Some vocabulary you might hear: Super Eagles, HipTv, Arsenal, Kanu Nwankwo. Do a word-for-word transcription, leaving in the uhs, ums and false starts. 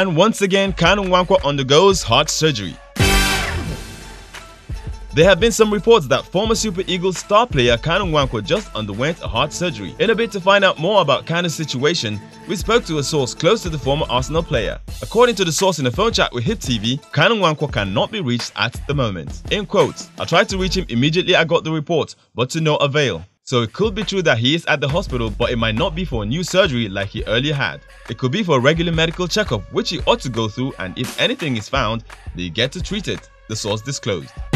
and once again Kanu Nwankwo undergoes heart surgery. There have been some reports that former Super Eagles star player Kanu Nwankwo just underwent a heart surgery. In a bid to find out more about Kanu's situation, we spoke to a source close to the former Arsenal player. According to the source in a phone chat with HipTv, Kanu Nwankwo cannot be reached at the moment. In quotes, "I tried to reach him immediately I got the report, but to no avail. So it could be true that he is at the hospital, but it might not be for a new surgery like he earlier had. It could be for a regular medical checkup, which he ought to go through, and if anything is found, they get to treat it," the source disclosed.